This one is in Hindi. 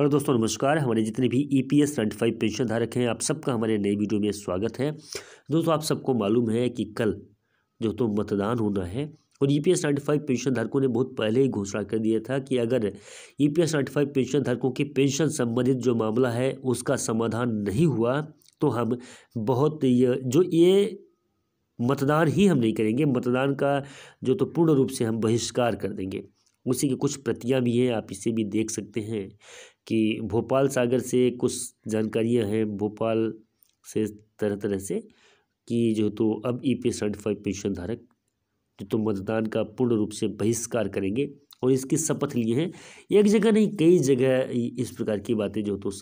और दोस्तों नमस्कार, हमारे जितने भी EPS-95 पेंशन धारक हैं, आप सबका हमारे नए वीडियो में स्वागत है। दोस्तों आप सबको मालूम है कि कल जो तो मतदान होना है और EPS-95 पेंशन धारकों ने बहुत पहले ही घोषणा कर दिया था कि अगर EPS-95 पेंशन धारकों की पेंशन संबंधित जो मामला है उसका समाधान नहीं हुआ तो हम ये मतदान ही हम नहीं करेंगे, मतदान का जो तो पूर्ण रूप से हम बहिष्कार कर देंगे। उसी की कुछ प्रतियां भी हैं, आप इसे भी देख सकते हैं कि भोपाल सागर से कुछ जानकारियां हैं, भोपाल से तरह तरह से कि जो तो अब EPS-95 पेंशन धारक जो तो मतदान का पूर्ण रूप से बहिष्कार करेंगे और इसकी शपथ लिए हैं। एक जगह नहीं, कई जगह इस प्रकार की बातें जो तो